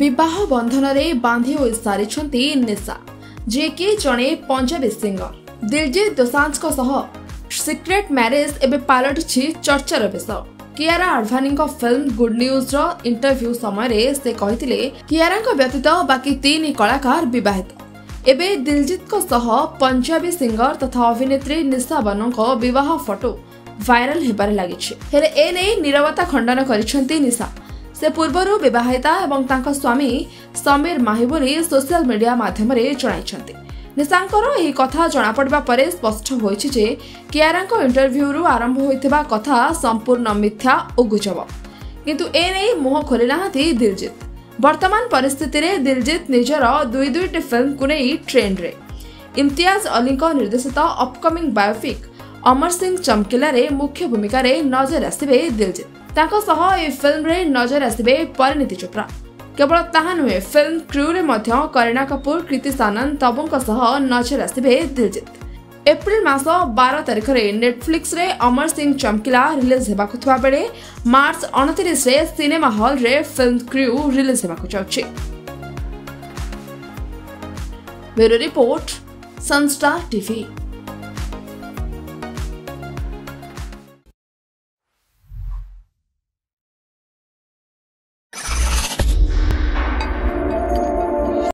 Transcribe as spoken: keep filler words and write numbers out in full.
विवाह बंधन रे बांधि हो सारिछंती निशा जे कि जणे पंजाबी सिंगर दिलजीत दोसांझ को सह सीक्रेट मैरिज एबे पालटछि चर्चार विषय। Kiara Advani film good news रो इंटरव्यू समय रे से कहिथिले कियारा को व्यतीत बाकी तीन कलाकार विवाहित। एबे दिलजीत को सह पंजाबी सिंगर तथा अभिनेत्री निशा बानो को विवाह फोटो वायरल हेबार लागिछि। हेले एने नीरवता खंडन करिसंती निशा। से पूर्वरु विवाहिता एवं तांका स्वामी समीर माही बोली सोशल मीडिया माध्यम जणाइछंती। निशांकर एही कथा जणापड़वा परे स्पष्ट होइछि जे कियारांको इंटरव्यू रु आरंभ होइथिबा कथा संपूर्ण मिथ्या ओ गुजब, किंतु ए नै मुह खोलि नाहांती दिलजीत। वर्तमान परिस्थिति रे दिलजीत निजर दुई दुईटी फिल्म को नै ट्रेंड रे इम्तियाज अली को निर्देशित अपकमिंग बायोपिक अमर सिंह चमकिला रे मुख्य भूमिका रे नजर आसिबे दिलजीत। ताको सह ए फिल्म रे नजर आसिबे परिणीति चोपड़ा। केवल ताहा नुहे फिल्म क्रू रे मध्य करीना कपूर कृति सानन तबोंक सह नजर आसिबे दिलजीत। एप्रिल मास बारह तारिख रे नेटफ्लिक्स रे अमर सिंह चमकिला रिलीज हेबाकु थवा बेले मार्च उनतीस रे सिनेमा हॉल रे फिल्म क्रू रिलीज हेबाकु जाउछि। ब्यूरो रिपोर्ट संस्टार टीवी।